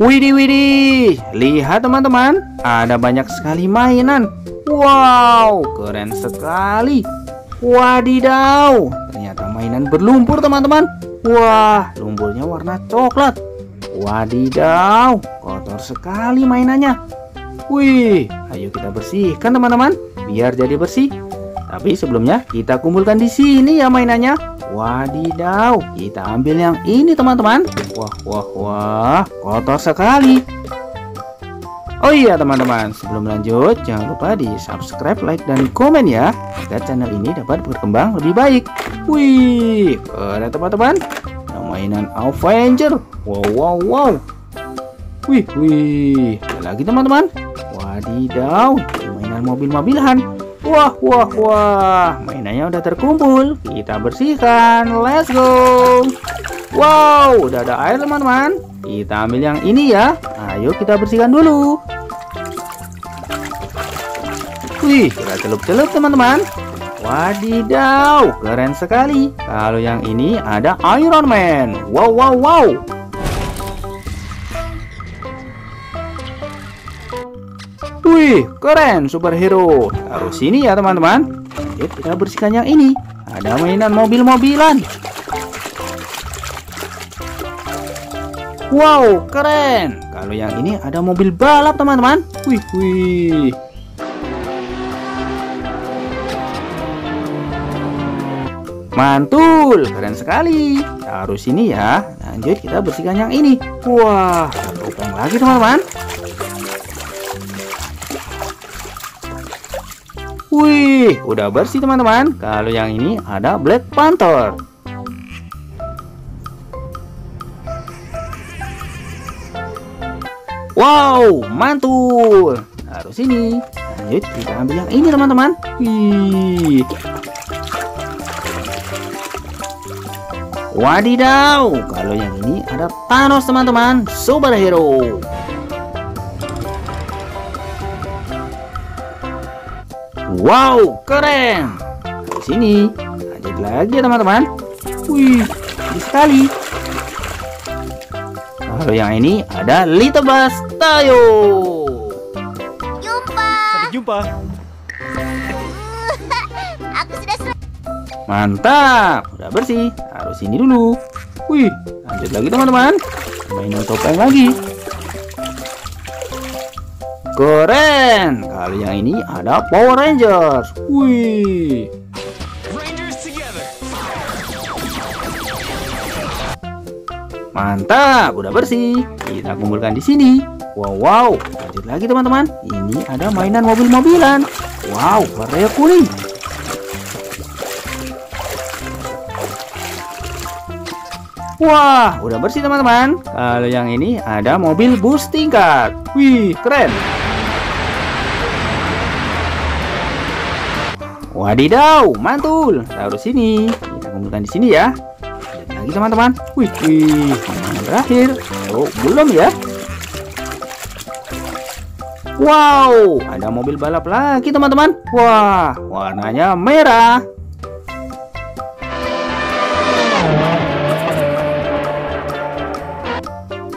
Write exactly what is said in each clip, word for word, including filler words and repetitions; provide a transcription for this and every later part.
Widih widih, lihat teman-teman, ada banyak sekali mainan. Wow, keren sekali. Wadidaw, ternyata mainan berlumpur teman-teman. Wah, lumpurnya warna coklat. Wadidaw, kotor sekali mainannya. Wih, ayo kita bersihkan teman-teman, biar jadi bersih. Tapi sebelumnya kita kumpulkan di sini ya mainannya. Wadidaw, kita ambil yang ini teman-teman. Wah wah wah, kotor sekali. Oh iya teman-teman, sebelum lanjut jangan lupa di subscribe, like, dan komen ya, agar channel ini dapat berkembang lebih baik. Wih, keren teman-teman, mainan Avenger. Wow wow wow. Wih wih, ada lagi teman-teman. Wadidaw, mainan mobil-mobilan. Wah wah wah, mainannya udah terkumpul. Kita bersihkan, let's go. Wow, udah ada air teman-teman. Kita ambil yang ini ya. Ayo kita bersihkan dulu. Wih, kita celup-celup teman-teman. Wadidaw, keren sekali. Kalau yang ini ada Iron Man. Wow wow wow. Wih, keren superhero. Taruh sini ya teman-teman. Lanjut kita bersihkan yang ini. Ada mainan mobil-mobilan. Wow, keren. Kalau yang ini ada mobil balap teman-teman. Wih wih. Mantul, keren sekali. Taruh sini ya. Lanjut kita bersihkan yang ini. Wah, lubang lagi teman-teman. Wih, udah bersih teman-teman. Kalau yang ini ada Black Panther. Wow, mantul. Taruh sini. Lanjut kita ambil yang ini teman-teman. Wih. Wadidaw, kalau yang ini ada Thanos teman-teman, superhero. Wow, keren. Di sini, lanjut lagi ya teman-teman. Wih, bagus sekali. Kalau yang ini ada Little Bus Tayo. Jumpa. Sampai jumpa. Aku sudah selesai. Mantap, udah bersih. Taruh sini dulu. Wih, lanjut lagi teman-teman. Main topeng lagi. Keren. Kali yang ini ada Power Rangers. Wih. Mantap, udah bersih. Kita kumpulkan di sini. Wow wow. Lanjut lagi teman-teman. Ini ada mainan mobil-mobilan. Wow, warnanya kuning. Wah, udah bersih teman-teman. Kalau yang ini ada mobil bus tingkat. Wih, keren. Wadidaw, mantul. Taruh sini. Kita kumpulkan di sini ya. Lihat lagi teman-teman. Wih, wih, yang terakhir. Oh, belum ya. Wow, ada mobil balap lagi teman-teman. Wah, warnanya merah.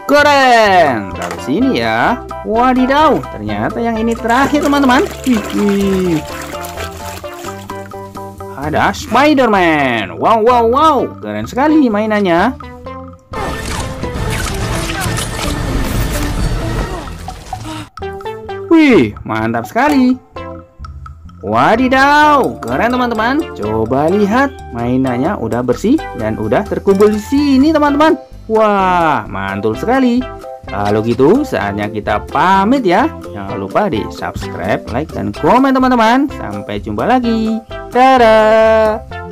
Keren. Taruh sini ya. Wadidaw, ternyata yang ini terakhir teman-teman. Wih, wih. Ada Spider-Man. Wow wow wow, keren sekali mainannya. Wih, mantap sekali. Wadidaw, keren teman-teman. Coba lihat, mainannya udah bersih dan udah terkumpul di sini teman-teman. Wah, mantul sekali. Kalau gitu saatnya kita pamit ya. Jangan lupa di subscribe, like, dan komen teman-teman. Sampai jumpa lagi. Dadah.